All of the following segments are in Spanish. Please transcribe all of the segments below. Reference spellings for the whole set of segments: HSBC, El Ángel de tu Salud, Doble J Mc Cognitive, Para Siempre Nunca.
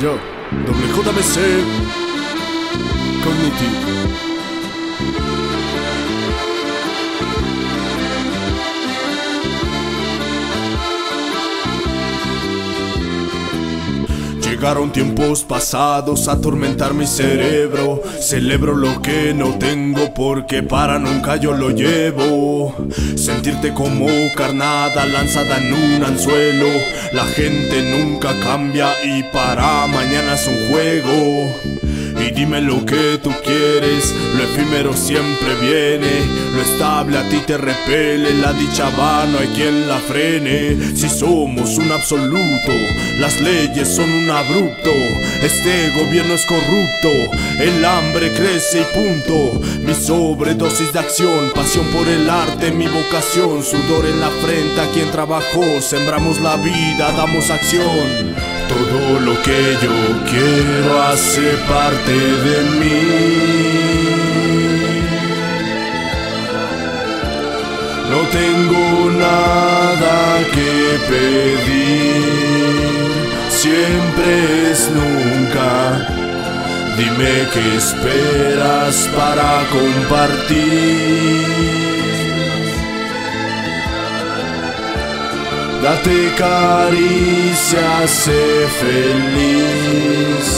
Yo, Doble J Mc Cognitive. Llegaron tiempos pasados a atormentar mi cerebro. Celebro lo que no tengo porque para nunca yo lo llevo. Sentirte como carnada lanzada en un anzuelo. La gente nunca cambia y para mañana es un juego. Y dime lo que tú quieres, lo efímero siempre viene. Lo estable a ti te repele, la dicha va, no hay quien la frene. Si somos un absoluto, las leyes son un abrupto. Este gobierno es corrupto, el hambre crece y punto. Mi sobredosis de acción, pasión por el arte, mi vocación. Sudor en la frente a quien trabajó, sembramos la vida, damos acción. Todo lo que yo quiero hace parte de mí. No tengo nada que pedir, siempre es nunca. Dime qué esperas para compartir. Date caricias, sé feliz.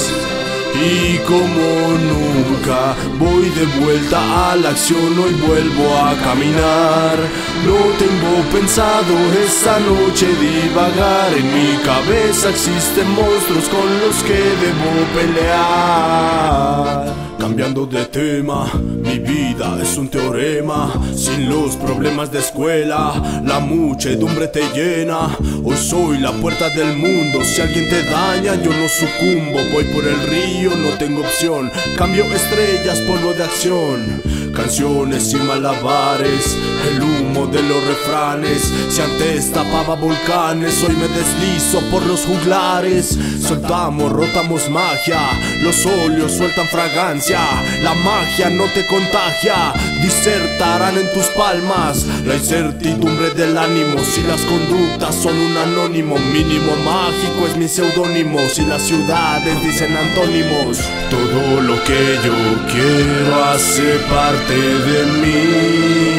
Y como nunca voy de vuelta a la acción, hoy vuelvo a caminar. No tengo pensado esta noche divagar. En mi cabeza existen monstruos con los que debo pelear. Cambiando de tema, mi vida es un teorema. Sin los problemas de escuela, la muchedumbre te llena. Hoy soy la puerta del mundo, si alguien te daña yo no sucumbo. Voy por el río, no tengo opción, cambio estrellas, polvo de acción. Canciones y malabares, el humo de los refranes. Si antes tapaba volcanes, hoy me deslizo por los juglares. Soltamos, rotamos magia, los óleos sueltan fragancia. La magia no te contagia, disertarán en tus palmas. La incertidumbre del ánimo, si las conductas son un anónimo. Mínimo mágico es mi seudónimo, si las ciudades dicen antónimos. Todo lo que yo quiero hace parte de mí.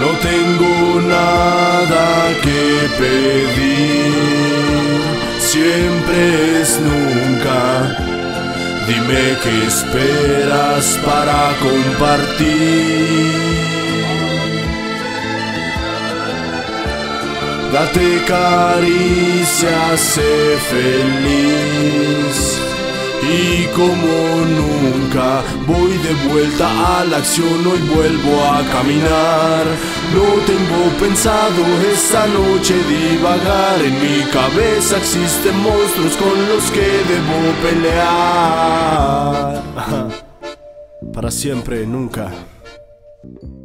No tengo nada que pedir, siempre es nunca. Dime qué esperas para compartir. Date caricias, sé feliz. Y como nunca voy de vuelta a la acción, hoy vuelvo a caminar. No tengo pensado esta noche divagar. En mi cabeza existen monstruos con los que debo pelear. Para siempre, nunca.